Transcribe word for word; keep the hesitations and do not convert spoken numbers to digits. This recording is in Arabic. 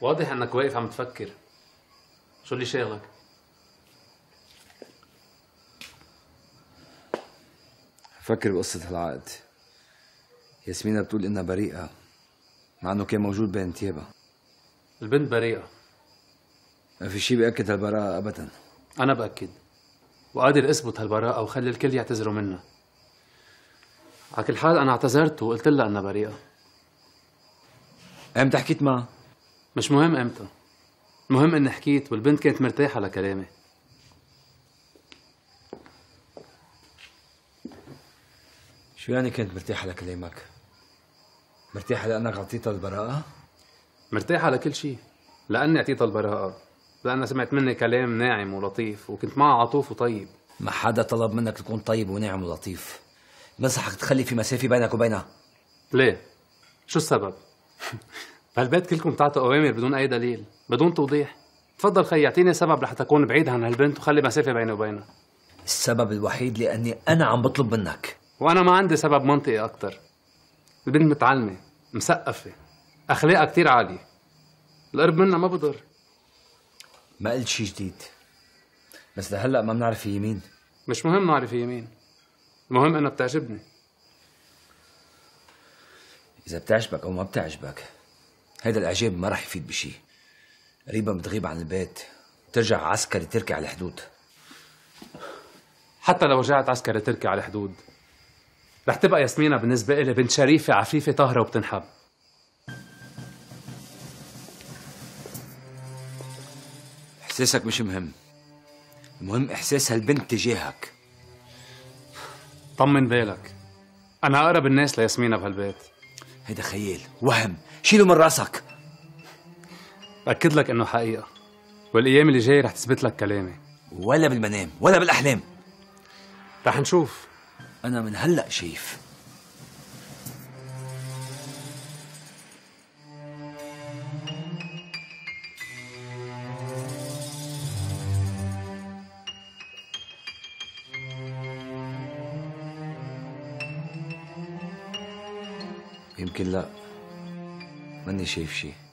واضح انك واقف عم تفكر. شو اللي شاغلك؟ بفكر بقصة هالعقد. ياسمينة بتقول انها بريئة مع انه كان موجود بين تيابها. البنت بريئة، ما في شيء بيأكد هالبراءة ابدا. انا بأكد وقادر اثبت هالبراءة وخلي الكل يعتذروا منها. على كل حال انا اعتذرت وقلت لها انها بريئة. امتى حكيت معها؟ مش مهم امتى، المهم اني حكيت والبنت كانت مرتاحة لكلامي. شو يعني كانت مرتاحة لكلامك؟ مرتاحة لأنك أعطيتها البراءة؟ مرتاحة لكل شيء، لأني أعطيتها البراءة، لأنها سمعت مني كلام ناعم ولطيف وكنت معها عطوف وطيب. ما حدا طلب منك تكون طيب وناعم ولطيف. بنصحك تخلي في مسافة بينك وبينها. ليه؟ شو السبب؟ بهالبيت كلكم بتعطوا أوامر بدون أي دليل، بدون توضيح. تفضل خيي أعطيني سبب لحتى أكون بعيد عن هالبنت وخلي مسافة بيني وبينها. السبب الوحيد لأني أنا عم بطلب منك. وأنا ما عندي سبب منطقي أكتر. البنت متعلمة، مثقفة، أخلاقها كتير عالية. القرب منها ما بضر. ما قلت شي جديد. بس لهلا ما بنعرف هي مين. مش مهم نعرف هي مين. المهم إنها بتعجبني. إذا بتعجبك أو ما بتعجبك، هيدا الإعجاب ما رح يفيد بشي. قريبا بتغيب عن البيت، بترجع عسكري تركي على الحدود. حتى لو رجعت عسكري تركي على الحدود، رح تبقى ياسمينة بالنسبة إلي بنت شريفة عفيفة طاهرة وبتنحب. إحساسك مش مهم، المهم إحساس هالبنت تجاهك. طمن بالك، أنا أقرب الناس لياسمينة بهالبيت. هيدا خيال، وهم، شيله من راسك. بأكد لك إنه حقيقة، والأيام اللي جاية رح تثبت لك كلامي. ولا بالمنام، ولا بالأحلام. رح نشوف. أنا من هلأ شايف. يمكن لأ، ماني شايف شي.